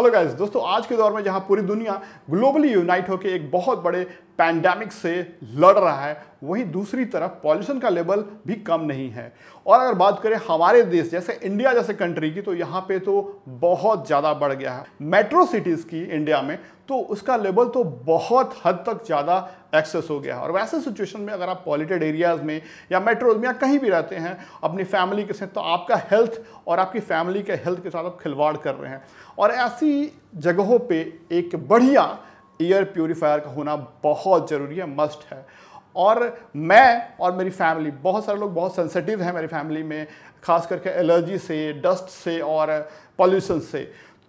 Hello guys, दोस्तों आज के दौर में जहां पूरी दुनिया ग्लोबली यूनाइट होकर एक बहुत बड़े पैंडेमिक से लड़ रहा है, वहीं दूसरी तरफ पॉल्यूशन का लेवल भी कम नहीं है। और अगर बात करें हमारे देश जैसे इंडिया जैसे कंट्री की, तो यहाँ पे तो बहुत ज़्यादा बढ़ गया है। मेट्रो सिटीज़ की इंडिया में तो उसका लेवल तो बहुत हद तक ज़्यादा एक्सेस हो गया है। और वैसे सिचुएशन में अगर आप पॉल्यूटेड एरियाज़ में या मेट्रोज में या कहीं भी रहते हैं अपनी फैमिली के साथ, तो आपका हेल्थ और आपकी फैमिली के हेल्थ के साथ आप खिलवाड़ कर रहे हैं। और ऐसी जगहों पे एक बढ़िया एयर प्योरीफायर का होना बहुत ज़रूरी है, मस्ट है। और मैं और मेरी फैमिली, बहुत सारे लोग बहुत सेंसिटिव हैं मेरी फैमिली में, खास करके एलर्जी से, डस्ट से और पॉल्यूशन से,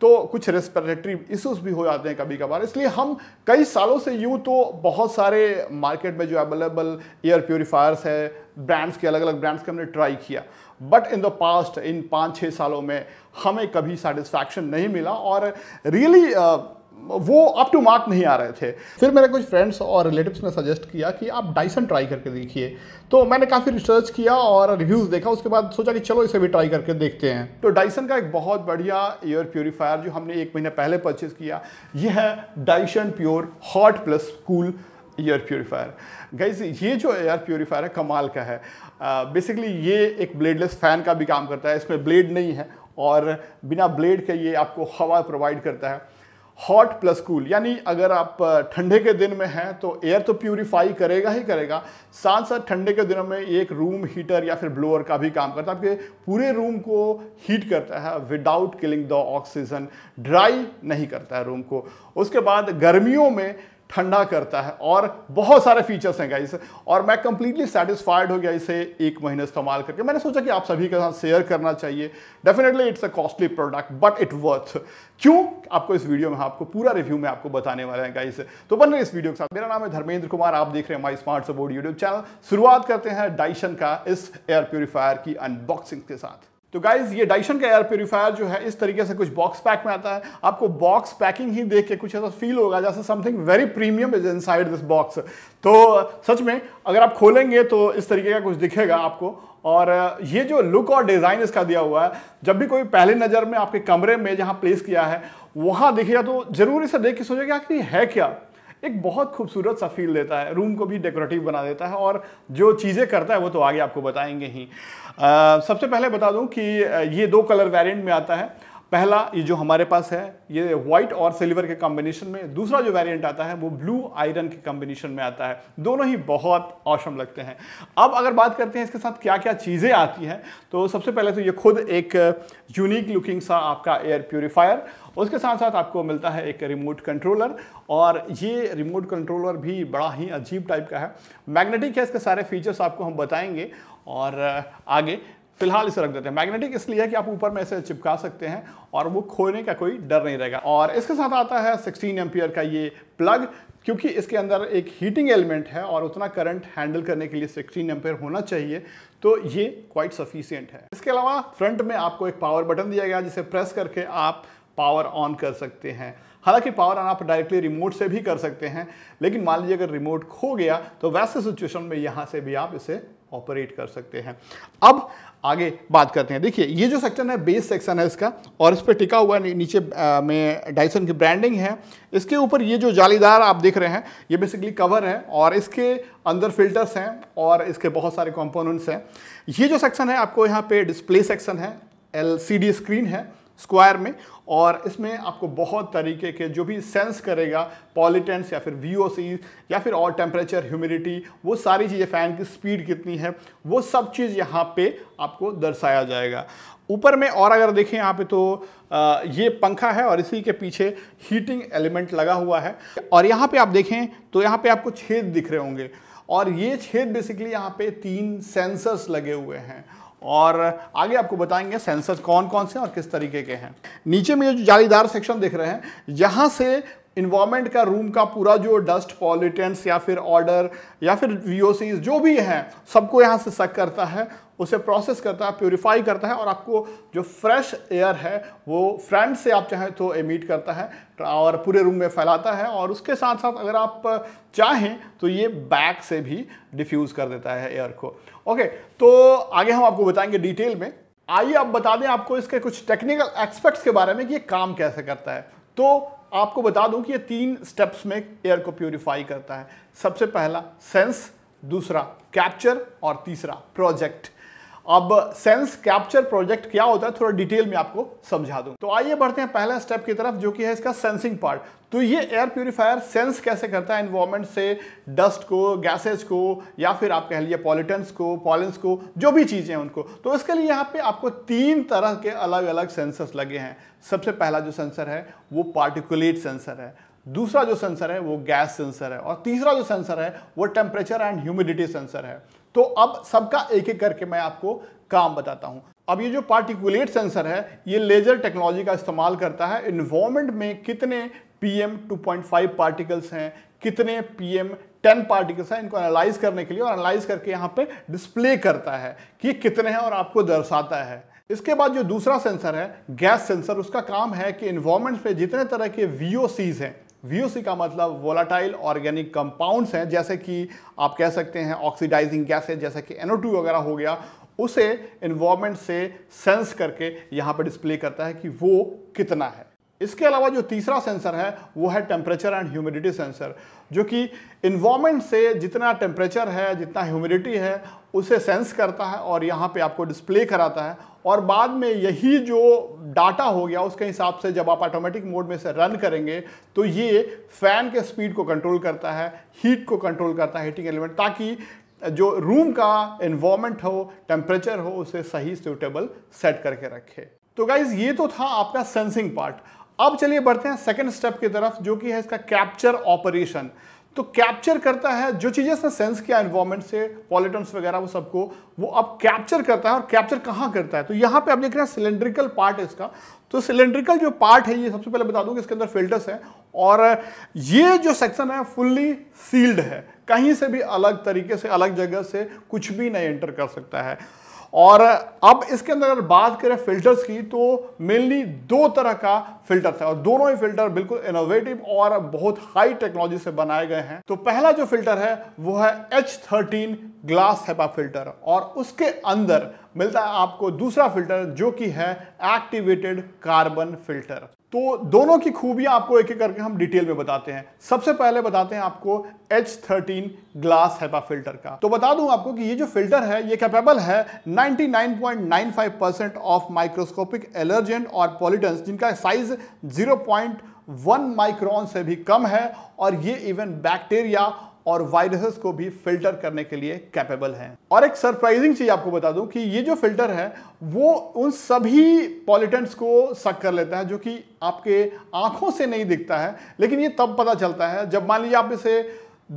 तो कुछ रेस्पिरेटरी इश्यूज भी हो जाते हैं कभी कभार। इसलिए हम कई सालों से यूँ तो बहुत सारे मार्केट में जो अवेलेबल एयर प्योरीफायर्स है ब्रांड्स के, अलग अलग ब्रांड्स के हमने ट्राई किया, but in the past in 5-6 सालों में हमें कभी सेटिस्फैक्शन नहीं मिला और रियली वो अप टू मार्क नहीं आ रहे थे। फिर मेरे कुछ फ्रेंड्स और रिलेटिव्स ने सजेस्ट किया कि आप डाइसन ट्राई करके देखिए, तो मैंने काफ़ी रिसर्च किया और रिव्यूज़ देखा, उसके बाद सोचा कि चलो इसे भी ट्राई करके देखते हैं। तो डाइसन का एक बहुत बढ़िया एयर प्योरीफायर जो हमने 1 महीने पहले परचेज़ किया, यह है Dyson pure hot plus cool air purifier. Guys, ये जो एयर प्योरीफायर है कमाल का है। बेसिकली ये एक ब्लेडलेस फैन का भी काम करता है, इसमें ब्लेड नहीं है और बिना ब्लेड के ये आपको हवा प्रोवाइड करता है। हॉट प्लस कूल यानी अगर आप ठंडे के दिन में हैं तो एयर तो प्यूरीफाई करेगा ही करेगा, साथ साथ ठंडे के दिनों में एक रूम हीटर या फिर ब्लोअर का भी काम करता है, आपके पूरे रूम को हीट करता है without killing the oxygen, dry नहीं करता है रूम को। उसके बाद गर्मियों में ठंडा करता है और बहुत सारे फीचर्स हैं गाइस। और मैं कंप्लीटली सेटिस्फाइड हो गया इसे 1 महीने इस्तेमाल करके। मैंने सोचा कि आप सभी के साथ शेयर करना चाहिए। Definitely it's a costly product but it worth. क्यों, आपको इस वीडियो में, आपको पूरा रिव्यू में आपको बताने वाले हैं गाइस, तो बन रहे इस वीडियो के साथ। मेरा नाम है धर्मेंद्र कुमार, आप देख रहे हैं my smart support YouTube channel. शुरुआत करते हैं डाइसन का इस एयर प्योरीफायर की अनबॉक्सिंग के साथ। तो गाइज, ये डाइसन का एयर प्योरीफायर जो है इस तरीके से कुछ बॉक्स पैक में आता है। आपको बॉक्स पैकिंग ही देख के कुछ ऐसा फील होगा जैसे something very premium is inside this box. तो सच में अगर आप खोलेंगे तो इस तरीके का कुछ दिखेगा आपको। और ये जो लुक और डिज़ाइन इसका दिया हुआ है, जब भी कोई पहले नज़र में आपके कमरे में जहाँ प्लेस किया है वहाँ दिखेगा तो जरूर इसे देख के सोचेगा कि है क्या। एक बहुत खूबसूरत सा फील देता है, रूम को भी डेकोरेटिव बना देता है और जो चीज़ें करता है वो तो आगे आपको बताएंगे ही। सबसे पहले बता दूं कि ये 2 कलर वेरिएंट में आता है। पहला ये जो हमारे पास है, ये वाइट और सिल्वर के कॉम्बिनेशन में। दूसरा जो वेरिएंट आता है वो ब्लू आयरन के कॉम्बिनेशन में आता है। दोनों ही बहुत ऑसम लगते हैं। अब अगर बात करते हैं इसके साथ क्या क्या चीज़ें आती हैं, तो सबसे पहले तो ये खुद एक यूनिक लुकिंग सा आपका एयर प्योरीफायर, उसके साथ साथ आपको मिलता है एक रिमोट कंट्रोलर। और ये रिमोट कंट्रोलर भी बड़ा ही अजीब टाइप का है, मैग्नेटिक है। इसके सारे फीचर्स आपको हम बताएंगे और आगे फिलहाल इसे रख देते हैं। मैग्नेटिक इसलिए है कि आप ऊपर में इसे चिपका सकते हैं और वो खोने का कोई डर नहीं रहेगा। और इसके साथ आता है 16 एम्पियर का ये प्लग, क्योंकि इसके अंदर एक हीटिंग एलिमेंट है और उतना करंट हैंडल करने के लिए 16 एम्पियर होना चाहिए, तो ये क्वाइट सफिशियंट है। इसके अलावा फ्रंट में आपको एक पावर बटन दिया गया जिसे प्रेस करके आप पावर ऑन कर सकते हैं। हालांकि पावर ऑन आप डायरेक्टली रिमोट से भी कर सकते हैं, लेकिन मान लीजिए अगर रिमोट खो गया तो वैसे सिचुएशन में यहाँ से भी आप इसे ऑपरेट कर सकते हैं। अब आगे बात करते हैं। देखिए, ये जो सेक्शन है बेस सेक्शन है इसका, और इस पर टिका हुआ नीचे में डाइसन की ब्रांडिंग है। इसके ऊपर ये जो जालीदार आप देख रहे हैं ये बेसिकली कवर है और इसके अंदर फिल्टर्स हैं और इसके बहुत सारे कंपोनेंट्स हैं। ये जो सेक्शन है आपको यहाँ पे डिस्प्ले सेक्शन है, LCD स्क्रीन है स्क्वायर में, और इसमें आपको बहुत तरीके के जो भी सेंस करेगा पॉल्यूटेंट्स या फिर VOCs या फिर और टेम्परेचर, ह्यूमिडिटी, वो सारी चीज़ें, फ़ैन की स्पीड कितनी है, वो सब चीज़ यहाँ पे आपको दर्शाया जाएगा ऊपर में। और अगर देखें यहाँ पे तो ये पंखा है और इसी के पीछे हीटिंग एलिमेंट लगा हुआ है। और यहाँ पे आप देखें तो यहाँ पे आपको छेद दिख रहे होंगे, और ये छेद बेसिकली यहाँ पे 3 सेंसर्स लगे हुए हैं और आगे आपको बताएंगे सेंसर्स कौन कौन से और किस तरीके के हैं। नीचे में ये जो जालीदार सेक्शन देख रहे हैं, यहाँ से इन्वायरमेंट का, रूम का पूरा जो डस्ट, पॉल्यूटेंट्स या फिर ऑर्डर या फिर VOCs जो भी हैं सबको यहाँ से सक करता है, उसे प्रोसेस करता है, प्योरीफाई करता है और आपको जो फ्रेश एयर है वो फ्रंट से आप चाहें तो एमिट करता है और पूरे रूम में फैलाता है। और उसके साथ साथ अगर आप चाहें तो ये बैक से भी डिफ्यूज़ कर देता है एयर को। ओके, तो आगे हम आपको बताएंगे डिटेल में। आइए अब बता दें आपको इसके कुछ टेक्निकल एस्पेक्ट्स के बारे में कि ये काम कैसे करता है। तो आपको बता दूं कि ये 3 स्टेप्स में एयर को प्यूरिफाई करता है। सबसे पहला सेंस, दूसरा कैप्चर और तीसरा प्रोजेक्ट। अब सेंस कैप्चर प्रोजेक्ट क्या होता है थोड़ा डिटेल में आपको समझा दूं। तो आइए बढ़ते हैं पहला स्टेप की तरफ जो कि है इसका सेंसिंग पार्ट। तो ये एयर प्यूरिफायर सेंस कैसे करता है एनवायरनमेंट से, डस्ट को, गैसेज को, या फिर आप कह लीजिए पॉल्यूटेंट्स को, पॉलेंस को, जो भी चीज़ें हैं उनको। तो इसके लिए यहाँ पे आपको 3 तरह के अलग अलग सेंसर्स लगे हैं। सबसे पहला जो सेंसर है वो पार्टिकुलेट सेंसर है, दूसरा जो सेंसर है वो गैस सेंसर है, और तीसरा जो सेंसर है वो टेम्परेचर एंड ह्यूमिडिटी सेंसर है। तो अब सबका एक एक करके मैं आपको काम बताता हूं। अब ये जो पार्टिकुलेट सेंसर है ये लेजर टेक्नोलॉजी का इस्तेमाल करता है। एनवायरनमेंट में कितने PM2.5 पार्टिकल्स हैं, कितने PM10 पार्टिकल्स हैं, इनको एनालाइज करने के लिए, और एनालाइज करके यहाँ पे डिस्प्ले करता है कि कितने हैं और आपको दर्शाता है। इसके बाद जो दूसरा सेंसर है गैस सेंसर, उसका काम है कि एनवायरनमेंट में जितने तरह के VOCs हैं, VOC का मतलब वोलाटाइल ऑर्गेनिक कंपाउंड्स हैं, जैसे कि आप कह सकते हैं ऑक्सीडाइजिंग गैसेज जैसे कि NO2 वगैरह हो गया, उसे एनवायरनमेंट से सेंस करके यहाँ पर डिस्प्ले करता है कि वो कितना है। इसके अलावा जो तीसरा सेंसर है वो है टेम्परेचर एंड ह्यूमिडिटी सेंसर, जो कि एनवायरनमेंट से जितना टेम्परेचर है, जितना ह्यूमिडिटी है, उसे सेंस करता है और यहाँ पे आपको डिस्प्ले कराता है। और बाद में यही जो डाटा हो गया उसके हिसाब से जब आप ऑटोमेटिक मोड में से रन करेंगे तो ये फैन के स्पीड को कंट्रोल करता है, हीट को कंट्रोल करता है, हीटिंग एलिमेंट, ताकि जो रूम का एनवायरनमेंट हो, टेम्परेचर हो, उसे सही सूटेबल सेट करके रखे। तो गाइज ये तो था आपका सेंसिंग पार्ट। अब चलिए बढ़ते हैं सेकेंड स्टेप की तरफ जो कि है इसका कैप्चर ऑपरेशन। तो कैप्चर करता है जो चीज़ें इसने सेंस किया एनवायरनमेंट से, पॉल्यूटेंट्स वगैरह वो सबको, वो अब कैप्चर करता है। और कैप्चर कहाँ करता है तो यहाँ पे आप देख रहे हैं सिलेंड्रिकल पार्ट है इसका। तो सिलेंड्रिकल जो पार्ट है ये सबसे पहले बता दूँ कि इसके अंदर फिल्टर्स हैं और ये जो सेक्शन है फुल्ली सील्ड है, कहीं से भी अलग तरीके से अलग जगह से कुछ भी नहीं एंटर कर सकता है। और अब इसके अंदर अगर बात करें फिल्टर्स की तो मेनली 2 तरह का फिल्टर है और दोनों ही फिल्टर बिल्कुल इनोवेटिव और बहुत हाई टेक्नोलॉजी से बनाए गए हैं। तो पहला जो फिल्टर है वो है H-13 ग्लास हेपा फिल्टर और उसके अंदर मिलता है आपको दूसरा फिल्टर जो कि है एक्टिवेटेड कार्बन फिल्टर। तो दोनों की खूबियां आपको एक एक करके हम डिटेल में बताते हैं। सबसे पहले बताते हैं आपको H-13 ग्लास हेपा फिल्टर का। तो बता दूं आपको कि ये जो फिल्टर है ये कैपेबल है 99.95% ऑफ माइक्रोस्कोपिक एलर्जेंट और पॉल्यूटेंट्स जिनका साइज 0.1 माइक्रोन से भी कम है, और ये इवन बैक्टीरिया और वायरसेस को भी फिल्टर करने के लिए कैपेबल हैं। और एक सरप्राइजिंग चीज़ आपको बता दूं कि ये जो फिल्टर है वो उन सभी पॉल्यूटेंट्स को सक कर लेता है जो कि आपके आंखों से नहीं दिखता है, लेकिन ये तब पता चलता है जब मान लीजिए आप इसे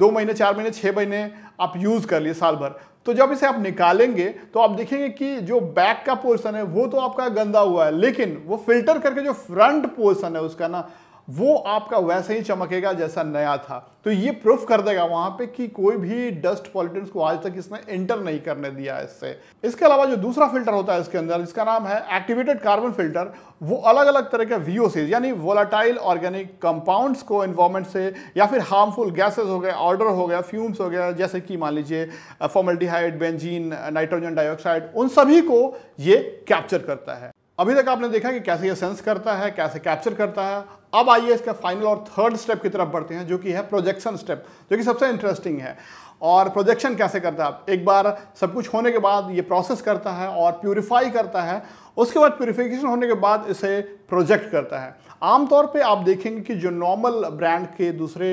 2 महीने, 4 महीने, 6 महीने आप यूज़ कर लिए साल भर, तो जब इसे आप निकालेंगे तो आप देखेंगे कि जो बैक का पोर्शन है वो तो आपका गंदा हुआ है, लेकिन वो फिल्टर करके जो फ्रंट पोर्शन है उसका ना, वो आपका वैसे ही चमकेगा जैसा नया था। तो ये प्रूफ कर देगा वहाँ पे कि कोई भी डस्ट पॉल्यूटेंट्स को आज तक इसने एंटर नहीं करने दिया है इससे। इसके अलावा जो दूसरा फिल्टर होता है इसके अंदर, इसका नाम है एक्टिवेटेड कार्बन फिल्टर, वो अलग अलग तरह के VOCs यानी वोलाटाइल ऑर्गेनिक कंपाउंड्स को एनवायरनमेंट से या फिर हार्मफुल गैसेज हो गए, ऑर्डर हो गया, फ्यूम्स हो गया, जैसे कि मान लीजिए फॉर्मल्डिहाइड, बेंजीन, नाइट्रोजन डाइऑक्साइड, उन सभी को ये कैप्चर करता है। अभी तक आपने देखा कि कैसे ये सेंस करता है, कैसे कैप्चर करता है। अब आइए इसका फाइनल और थर्ड स्टेप की तरफ बढ़ते हैं जो कि है प्रोजेक्शन स्टेप, जो कि सबसे इंटरेस्टिंग है। और प्रोजेक्शन कैसे करता है, एक बार सब कुछ होने के बाद ये प्रोसेस करता है और प्यूरिफाई करता है, उसके बाद प्यूरिफिकेशन होने के बाद इसे प्रोजेक्ट करता है। आमतौर पर आप देखेंगे कि जो नॉर्मल ब्रांड के दूसरे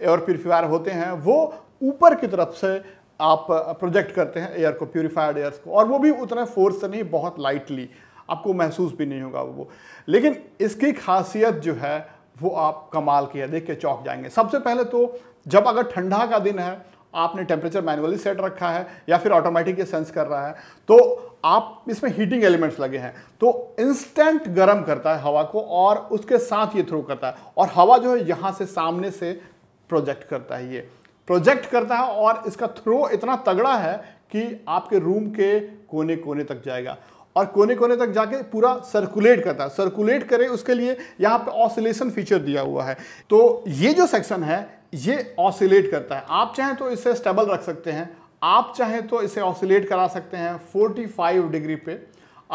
एयर प्यूरिफायर होते हैं वो ऊपर की तरफ से आप प्रोजेक्ट करते हैं एयर को, प्यूरिफाइड एयर्स को, और वो भी उतना फोर्स से नहीं, बहुत लाइटली, आपको महसूस भी नहीं होगा वो। लेकिन इसकी खासियत जो है वो आप कमाल की है, देख के चौंक जाएंगे। सबसे पहले तो जब अगर ठंडा का दिन है, आपने टेम्परेचर मैनुअली सेट रखा है या फिर ऑटोमेटिक सेंस कर रहा है, तो आप इसमें हीटिंग एलिमेंट्स लगे हैं, तो इंस्टेंट गर्म करता है हवा को और उसके साथ ये थ्रो करता है, और हवा जो है यहाँ से सामने से प्रोजेक्ट करता है, ये प्रोजेक्ट करता है, और इसका थ्रो इतना तगड़ा है कि आपके रूम के कोने कोने तक जाएगा और कोने कोने तक जाके पूरा सर्कुलेट करता है। सर्कुलेट करे उसके लिए यहाँ पे ऑसिलेशन फीचर दिया हुआ है। तो ये जो सेक्शन है ये ऑसिलेट करता है, आप चाहें तो इसे स्टेबल रख सकते हैं, आप चाहें तो इसे ऑसिलेट करा सकते हैं 45 डिग्री पे,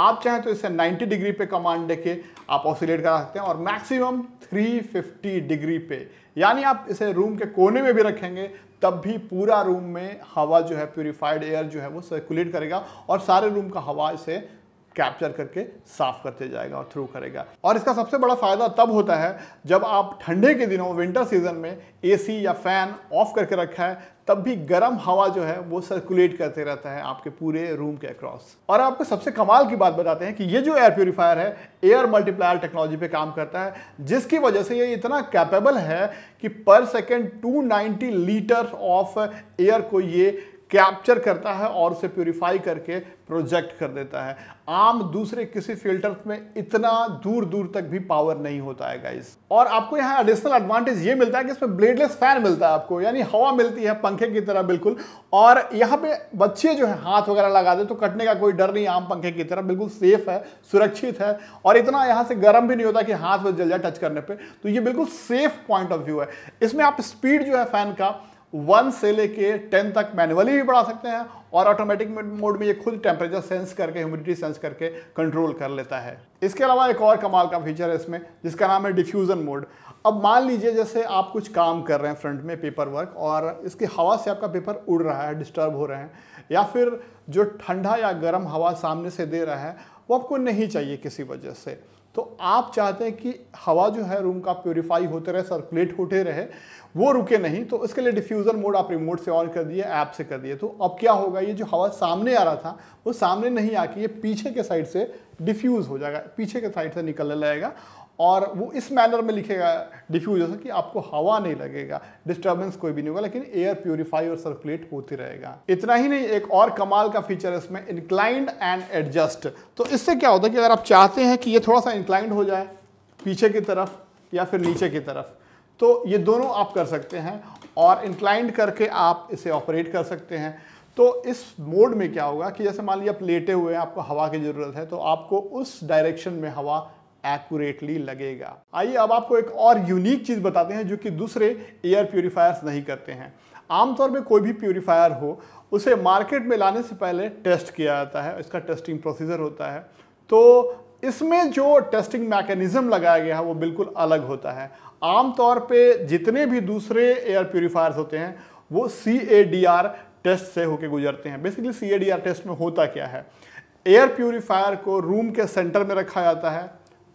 आप चाहें तो इसे 90 डिग्री पे कमांड देके आप ऑसिलेट करा सकते हैं और मैक्सिमम 350 डिग्री पे, यानी आप इसे रूम के कोने में भी रखेंगे तब भी पूरा रूम में हवा जो है, प्यूरिफाइड एयर जो है वो सर्कुलेट करेगा और सारे रूम का हवा इसे कैप्चर करके साफ करते जाएगा और थ्रू करेगा। और इसका सबसे बड़ा फ़ायदा तब होता है जब आप ठंडे के दिनों विंटर सीजन में एसी या फैन ऑफ करके रखा है, तब भी गर्म हवा जो है वो सर्कुलेट करते रहता है आपके पूरे रूम के अक्रॉस। और आपको सबसे कमाल की बात बताते हैं कि ये जो एयर प्योरीफायर है एयर मल्टीप्लायर टेक्नोलॉजी पे काम करता है, जिसकी वजह से ये इतना कैपेबल है कि पर सेकेंड 290 लीटर ऑफ एयर को ये कैप्चर करता है और उसे प्यूरिफाई करके प्रोजेक्ट कर देता है। आम दूसरे किसी फिल्टर में इतना दूर दूर तक भी पावर नहीं होता है गाइस। और आपको यहाँ एडिशनल एडवांटेज ये मिलता है कि इसमें ब्लेडलेस फैन मिलता है आपको, यानी हवा मिलती है पंखे की तरह बिल्कुल। और यहाँ पे बच्चे जो है हाथ वगैरह लगा दे तो कटने का कोई डर नहीं, आम पंखे की तरह बिल्कुल सेफ है, सुरक्षित है और इतना यहाँ से गर्म भी नहीं होता कि हाथ में जल जाए टच करने पर। तो ये बिल्कुल सेफ पॉइंट ऑफ व्यू है। इसमें आप स्पीड जो है फैन का 1 से लेके 10 तक मैनुअली भी बढ़ा सकते हैं और ऑटोमेटिक मोड में ये खुद टेम्परेचर सेंस करके, ह्यूमिडिटी सेंस करके कंट्रोल कर लेता है। इसके अलावा एक और कमाल का फीचर है इसमें जिसका नाम है डिफ्यूज़न मोड। अब मान लीजिए जैसे आप कुछ काम कर रहे हैं फ्रंट में, पेपर वर्क, और इसकी हवा से आपका पेपर उड़ रहा है, डिस्टर्ब हो रहे हैं, या फिर जो ठंडा या गर्म हवा सामने से दे रहा है वो आपको नहीं चाहिए किसी वजह से, तो आप चाहते हैं कि हवा जो है रूम का प्योरीफाई होते रहे, सर्कुलेट होते रहे, वो रुके नहीं, तो इसके लिए डिफ्यूज़न मोड आप रिमोट से ऑन कर दिए, ऐप से कर दिए। तो अब क्या होगा, ये जो हवा सामने आ रहा था वो सामने नहीं आके ये पीछे के साइड से डिफ्यूज़ हो जाएगा, पीछे के साइड से निकलने लगेगा और वो इस मैनर में लिखेगा डिफ्यूज, जैसा कि आपको हवा नहीं लगेगा, डिस्टर्बेंस कोई भी नहीं होगा, लेकिन एयर प्योरीफाई और सर्कुलेट होते रहेगा। इतना ही नहीं, एक और कमाल का फीचर है इसमें इंक्लाइंड एंड एडजस्ट। तो इससे क्या होता है कि अगर आप चाहते हैं कि ये थोड़ा सा इंक्लाइंड हो जाए पीछे की तरफ या फिर नीचे की तरफ, तो ये दोनों आप कर सकते हैं और इंक्लाइंड करके आप इसे ऑपरेट कर सकते हैं। तो इस मोड में क्या होगा कि जैसे मान लीजिए आप लेटे हुए हैं, आपको हवा की ज़रूरत है, तो आपको उस डायरेक्शन में हवा एक्यूरेटली लगेगा। आइए अब आपको एक और यूनिक चीज़ बताते हैं जो कि दूसरे एयर प्योरीफायर्स नहीं करते हैं। आमतौर में कोई भी प्योरीफायर हो उसे मार्केट में लाने से पहले टेस्ट किया जाता है, इसका टेस्टिंग प्रोसीजर होता है। तो इसमें जो टेस्टिंग मैकेनिज़्म लगाया गया है वो बिल्कुल अलग होता है। आमतौर पर जितने भी दूसरे एयर प्योरीफायर्स होते हैं वो CADR टेस्ट से होके गुजरते हैं। बेसिकली CADR टेस्ट में होता क्या है, एयर प्योरीफायर को रूम के सेंटर में रखा जाता है,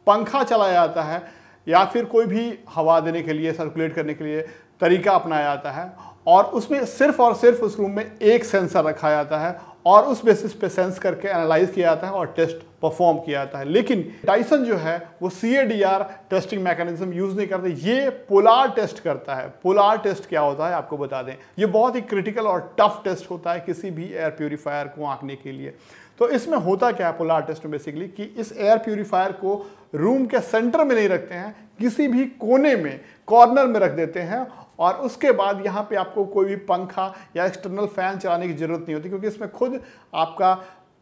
पंखा चलाया जाता है या फिर कोई भी हवा देने के लिए, सर्कुलेट करने के लिए तरीका अपनाया जाता है, और उसमें सिर्फ और सिर्फ उस रूम में एक सेंसर रखा जाता है और उस बेसिस पे सेंस करके एनालाइज किया जाता है और टेस्ट परफॉर्म किया जाता है। लेकिन डायसन जो है वो CADR टेस्टिंग मैकेनिज्म यूज़ नहीं करते, ये पोलार टेस्ट करता है। पोलार टेस्ट क्या होता है आपको बता दें, ये बहुत ही क्रिटिकल और टफ टेस्ट होता है किसी भी एयर प्योरीफायर को आंकने के लिए। तो इसमें होता क्या है पोलार टेस्ट में, बेसिकली कि इस एयर प्योरीफायर को रूम के सेंटर में नहीं रखते हैं, किसी भी कोने में, कॉर्नर में रख देते हैं और उसके बाद यहाँ पे आपको कोई भी पंखा या एक्सटर्नल फ़ैन चलाने की ज़रूरत नहीं होती, क्योंकि इसमें खुद आपका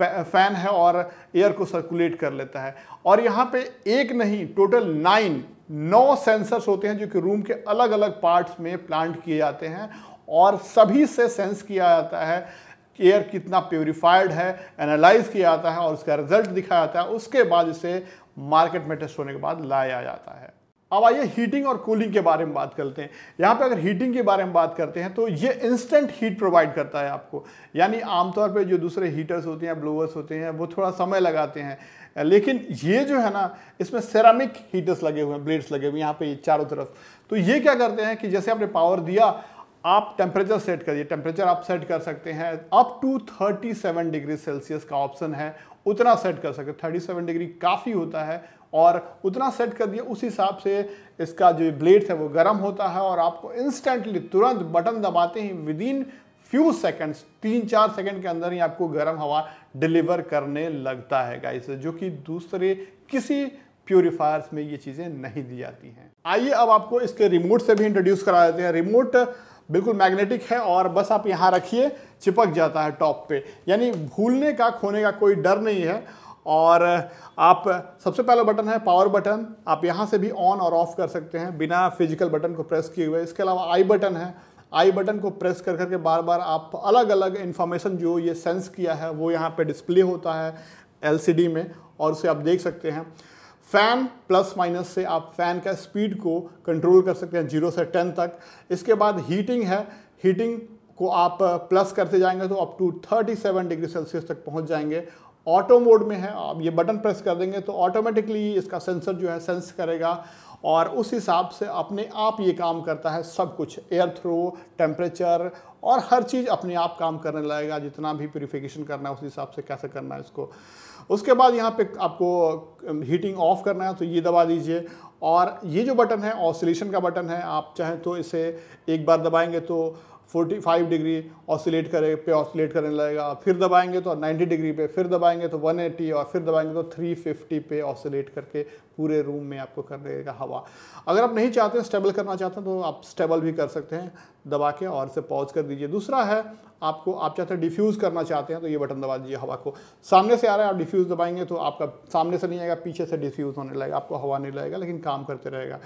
फ़ैन है और एयर को सर्कुलेट कर लेता है। और यहाँ पे एक नहीं, टोटल 9 सेंसर्स होते हैं जो कि रूम के अलग अलग पार्ट्स में प्लांट किए जाते हैं और सभी से सेंस किया जाता है, एयर कितना प्योरीफाइड है एनालाइज किया जाता है और उसका रिजल्ट दिखाया जाता है। उसके बाद इसे मार्केट में टेस्ट होने के बाद लाया जाता है। अब आइए हीटिंग और कूलिंग के बारे में बात करते हैं। यहाँ पे अगर हीटिंग के बारे में बात करते हैं तो ये इंस्टेंट हीट प्रोवाइड करता है आपको, यानी आमतौर पे जो दूसरे हीटर्स होते हैं, ब्लोअर्स होते हैं, वो थोड़ा समय लगाते हैं, लेकिन ये जो है ना, इसमें सेरामिक हीटर्स लगे हुए हैं, ब्लेड्स लगे हुए हैं यहाँ पे चारों तरफ। तो ये क्या करते हैं कि जैसे आपने पावर दिया, आप टेम्परेचर सेट करिए, टेम्परेचर आप सेट कर सकते हैं अप टू 37 डिग्री सेल्सियस का ऑप्शन है, उतना सेट कर सकते हैं। 37 डिग्री काफ़ी होता है और उतना सेट कर दिया, उस हिसाब से इसका जो ब्लेड है वो गर्म होता है और आपको इंस्टेंटली, तुरंत बटन दबाते ही विदिन फ्यू सेकेंड्स, 3-4 सेकेंड के अंदर ही आपको गर्म हवा डिलीवर करने लगता है गाइस, जो कि दूसरे किसी प्योरीफायर्स में ये चीज़ें नहीं दी जाती हैं। आइए अब आपको इसके रिमोट से भी इंट्रोड्यूस करा देते हैं। रिमोट बिल्कुल मैग्नेटिक है और बस आप यहाँ रखिए, चिपक जाता है टॉप पे, यानी भूलने का, खोने का कोई डर नहीं है। और आप, सबसे पहला बटन है पावर बटन, आप यहाँ से भी ऑन और ऑफ कर सकते हैं बिना फिजिकल बटन को प्रेस किए हुए। इसके अलावा आई बटन है, आई बटन को प्रेस कर करके बार बार आप अलग अलग इन्फॉर्मेशन जो ये सेंस किया है वो यहाँ पे डिस्प्ले होता है। LCD में, और उसे आप देख सकते हैं। फ़ैन प्लस माइनस से आप फ़ैन का स्पीड को कंट्रोल कर सकते हैं 0 से 10 तक। इसके बाद हीटिंग है, हीटिंग को आप प्लस करते जाएंगे तो अप टू 37 डिग्री सेल्सियस तक पहुंच जाएंगे। ऑटो मोड में है, आप ये बटन प्रेस कर देंगे तो ऑटोमेटिकली इसका सेंसर जो है सेंस करेगा और उस हिसाब से अपने आप ये काम करता है सब कुछ, एयर थ्रो, टेम्परेचर और हर चीज़ अपने आप काम करने लगेगा। जितना भी प्यूरिफिकेशन करना है उस हिसाब से कैसे करना है इसको। उसके बाद यहाँ पे आपको हीटिंग ऑफ करना है तो ये दबा दीजिए, और ये जो बटन है ऑसिलेशन का बटन है, आप चाहें तो इसे एक बार दबाएंगे तो 45 डिग्री ऑसिलेट करे पे ऑसिलेट करने लगेगा, फिर दबाएंगे तो 90 डिग्री पे, फिर दबाएंगे तो 180 और फिर दबाएंगे तो 350 पे ऑसिलेट करके पूरे रूम में आपको करने लगेगा हवा। अगर आप नहीं चाहते स्टेबल करना चाहते हैं तो आप स्टेबल भी कर सकते हैं दबा के और इसे पॉज कर दीजिए। दूसरा है आपको, आप चाहते हैं डिफ्यूज़ करना चाहते हैं तो ये बटन दबा दीजिए, हवा को सामने से आ रहा है आप डिफ्यूज़ दबाएंगे तो आपका सामने से नहीं आएगा, पीछे से डिफ्यूज़ होने लगेगा, आपको हवा नहीं लगेगा लेकिन काम करते रहेगा।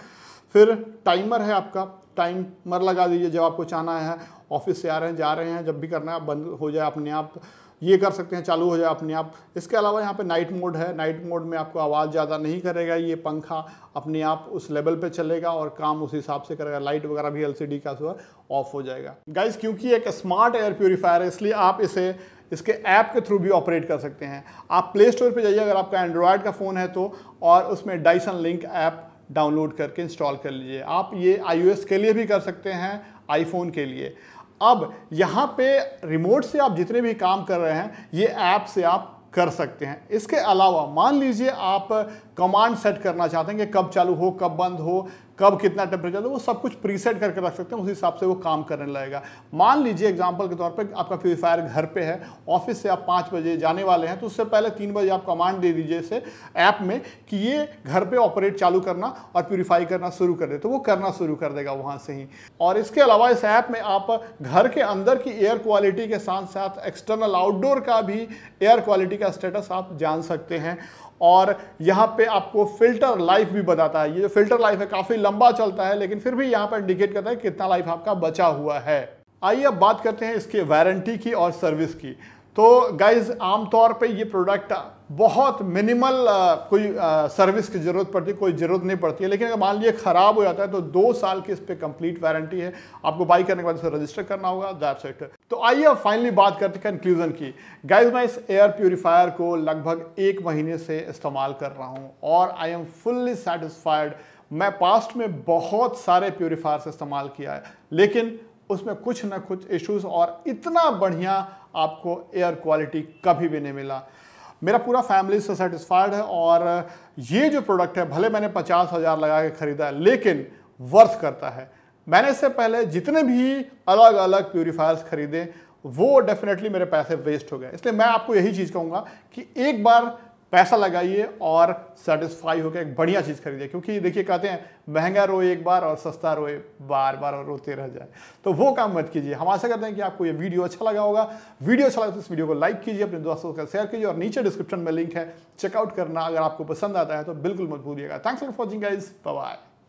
फिर टाइमर है आपका, टाइमर लगा दीजिए जब आपको चाहना है, ऑफिस से आ रहे हैं जा रहे हैं, जब भी करना है आप बंद हो जाए अपने आप, ये कर सकते हैं चालू हो जाए अपने आप। इसके अलावा यहाँ पे नाइट मोड है, नाइट मोड में आपको आवाज़ ज़्यादा नहीं करेगा, ये पंखा अपने आप उस लेवल पे चलेगा और काम उस हिसाब से करेगा। लाइट वगैरह भी LCD का जो है ऑफ हो जाएगा। गाइस क्योंकि एक स्मार्ट एयर प्योरीफायर है इसलिए आप इसे इसके ऐप के थ्रू भी ऑपरेट कर सकते हैं। आप प्ले स्टोर पर जाइए अगर आपका एंड्रॉयड का फ़ोन है तो, और उसमें डाइसन लिंक ऐप डाउनलोड करके इंस्टॉल कर लीजिए। आप ये iOS के लिए भी कर सकते हैं, iPhone के लिए। अब यहाँ पे रिमोट से आप जितने भी काम कर रहे हैं ये ऐप से आप कर सकते हैं। इसके अलावा मान लीजिए आप कमांड सेट करना चाहते हैं कि कब चालू हो, कब बंद हो, कब कितना टेम्परेचर हो, वो सब कुछ प्रीसेट करके रख सकते हैं, उस हिसाब से वो काम करने लगेगा। मान लीजिए एग्जांपल के तौर पे आपका प्यूरीफायर घर पे है, ऑफिस से आप 5 बजे जाने वाले हैं तो उससे पहले 3 बजे आप कमांड दे दीजिए इसे ऐप में कि ये घर पे ऑपरेट चालू करना और प्यूरीफाई करना शुरू कर दे, तो वो करना शुरू कर देगा वहाँ से ही। और इसके अलावा इस ऐप में आप घर के अंदर की एयर क्वालिटी के साथ साथ एक्सटर्नल आउटडोर का भी एयर क्वालिटी का स्टेटस आप जान सकते हैं। और यहाँ पे आपको फिल्टर लाइफ भी बताता है, ये जो फिल्टर लाइफ है काफ़ी लंबा चलता है लेकिन फिर भी यहाँ पर इंडिकेट करता है कितना लाइफ आपका बचा हुआ है। आइए अब बात करते हैं इसके वारंटी की और सर्विस की। तो गाइज आमतौर पे ये प्रोडक्ट बहुत मिनिमल कोई सर्विस की ज़रूरत पड़ती है, कोई ज़रूरत नहीं पड़ती है, लेकिन अगर मान लीजिए ख़राब हो जाता है तो 2 साल की इस पर कंप्लीट वारंटी है, आपको बाई करने के बाद इसे रजिस्टर करना होगा, दैट्स इट। तो आइए अब फाइनली बात करते हैं कंक्लूजन की। गाइज मैं इस एयर प्योरीफायर को लगभग 1 महीने से इस्तेमाल कर रहा हूँ और आई एम फुल्ली सेटिस्फाइड। मैं पास्ट में बहुत सारे प्योरीफायर से इस्तेमाल किया है लेकिन उसमें कुछ ना कुछ इश्यूज़, और इतना बढ़िया आपको एयर क्वालिटी कभी भी नहीं मिला। मेरा पूरा फैमिली से सेटिस्फाइड है और ये जो प्रोडक्ट है भले मैंने 50,000 लगा के ख़रीदा है लेकिन वर्थ करता है। मैंने इससे पहले जितने भी अलग अलग प्यूरीफायर्स ख़रीदे वो डेफिनेटली मेरे पैसे वेस्ट हो गए, इसलिए मैं आपको यही चीज़ कहूँगा कि एक बार पैसा लगाइए और सेटिस्फाई होकर एक बढ़िया चीज़ खरीदिए, क्योंकि देखिए कहते हैं महंगा रोए एक बार और सस्ता रोए बार बार और रोते रह जाए, तो वो काम मत कीजिए। हम आशा करते हैं कि आपको ये वीडियो अच्छा लगा होगा। वीडियो अच्छा लगा तो इस वीडियो को लाइक कीजिए, अपने दोस्तों के साथ शेयर कीजिए और नीचे डिस्क्रिप्शन में लिंक है, चेकआउट करना अगर आपको पसंद आता है तो बिल्कुल मत भूलिएगा। Thanks for watching guys, bye bye.